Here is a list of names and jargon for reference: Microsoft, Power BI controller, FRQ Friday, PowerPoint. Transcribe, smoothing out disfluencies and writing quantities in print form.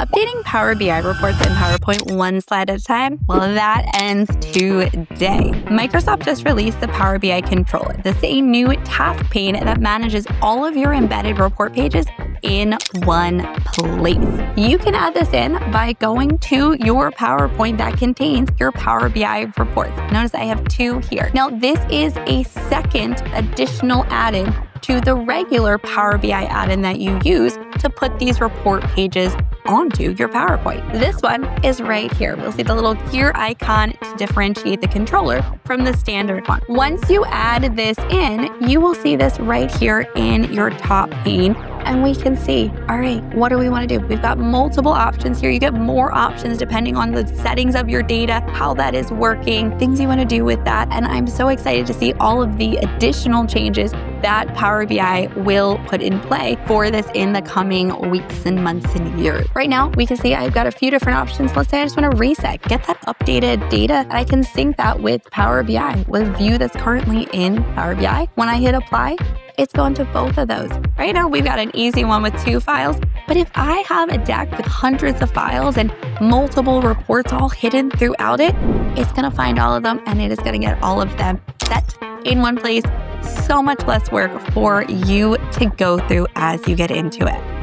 Updating Power BI reports in PowerPoint one slide at a time? Well, that ends today. Microsoft just released the Power BI controller. This is a new task pane that manages all of your embedded report pages in one place. You can add this in by going to your PowerPoint that contains your Power BI reports. Notice I have two here. Now, this is a second additional add-in to the regular Power BI add-in that you use to put these report pages onto your PowerPoint. This one is right here. We'll see the little gear icon to differentiate the controller from the standard one. Once you add this in, you will see this right here in your top pane, and we can see, all right, what do we want to do? We've got multiple options here. You get more options depending on the settings of your data, how that is working, things you want to do with that. And I'm so excited to see all of the additional changes that Power BI will put in play for this in the coming weeks and months and years. Right now, we can see I've got a few different options. Let's say I just want to reset, get that updated data. I can sync that with Power BI, with a view that's currently in Power BI. When I hit apply, it's going to both of those. Right now, we've got an easy one with two files, but if I have a deck with hundreds of files and multiple reports all hidden throughout it, it's going to find all of them and it is going to get all of them set in one place. So much less work for you to go through as you get into it.